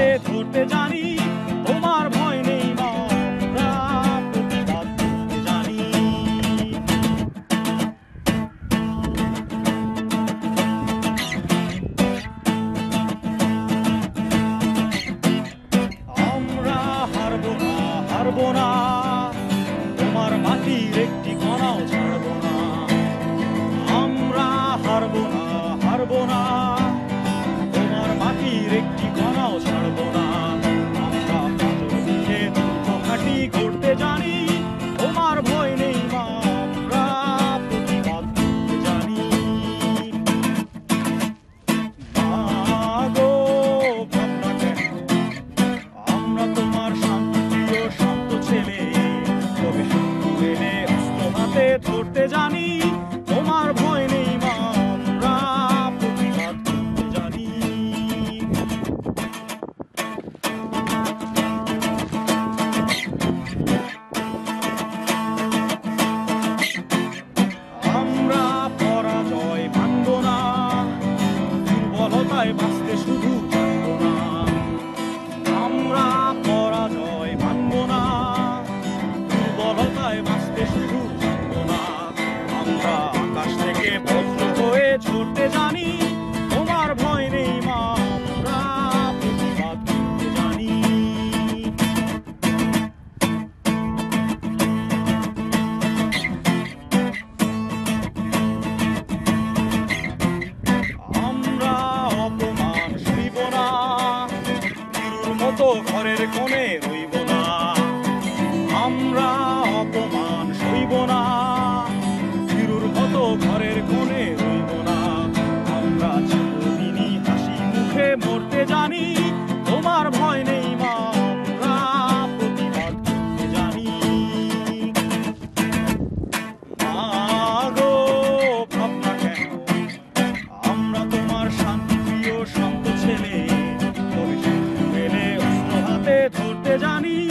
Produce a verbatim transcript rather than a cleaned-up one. ধরতে ধরতে জানি তোমার ভয় নেই মা, প্রতিবাদ করতে জানি। আমরা হারব না, হারব না, তোমার মাটির একটি কণাও ছাড়ব না। আমরা হারব না, হারব না, তোমার মাটির একটি কণাও ছাড়ব না। করতে জানি তোমার ভয় নেই মা, প্রতিবাদ করতে জানি। মাগো ভাবনা কেন, আমরা তোমার শান্ত প্রিয় শান্ত ছেলে। তবে শান্ত এলে অস্ত হাতে ধরতে জানি তোমার ভয় নেই। বাঁচতে শুধু ভাঙব না, আমরা পরাজয় ভাঙব না। দুর্বলতায় বাঁচতে শুধু ভাঙব না, আমরা আকাশ থেকে বজ্র হয়ে ছুটতে জানি। তোমার ভয় নেই মা, আমরা প্রতিবাদ করতে জানি। ঘরের কোণে রইব না, আমরা অপমান সইব না। ফিরুর মতো ঘরের কোণে রইব না, আমরা চিরদিনই হাসি মুখে মরতে জানি। তোমার ভয় নেই মা, আমরা প্রতিবাদ করতে জানি। মাগো ভাবনা কেন, আমরা তোমার শান্তি প্রিয় শান্ত ছেলে। ধরতে জানি।